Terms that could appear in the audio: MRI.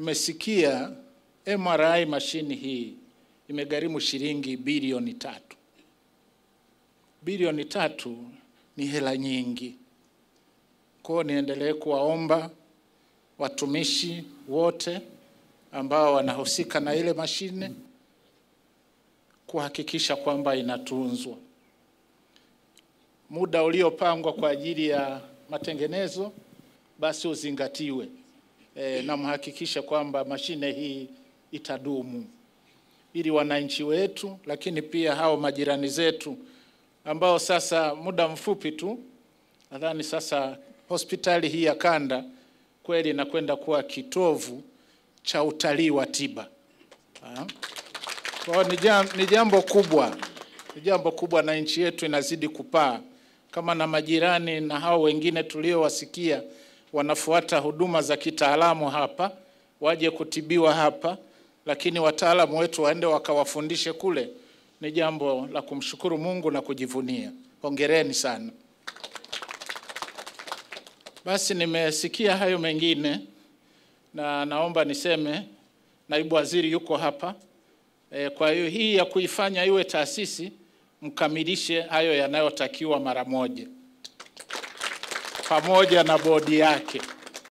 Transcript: Mmesikia MRI mashini hii imegharimu shilingi bilioni 3. Bilioni 3 ni hela nyingi. Kwa niendelee kuwaomba watumishi wote ambao wanahusika na ile mashine kuhakikisha kwamba inatunzwa. Muda uliopangwa kwa ajili ya matengenezo basi uzingatiwe na mhakikisha kwamba mashine hii itadumu ili wananchi wetu, lakini pia hao majirani zetu ambao sasa muda mfupi tu nadhani sasa hospitali hii ya Kanda kweli inakwenda kuwa kitovu cha utalii wa tiba. Kwa ni jambo kubwa. Ni jambo kubwa na nchi yetu inazidi kupaa. Kama na majirani na hao wengine tuliowasikia wanafuata huduma za kitaalamu hapa, waje kutibiwa hapa, lakini wataalamu wetu waende wakawafundishe kule. Ni jambo la kumshukuru Mungu na kujivunia. Hongereni sana. Basi nimesikia hayo mengine na naomba niseme naibu waziri yuko hapa. Kwa hiyo hii ya kuifanya iwe taasisi mkamilishe hayo yanayotakiwa mara moja pamoja na bodi yake.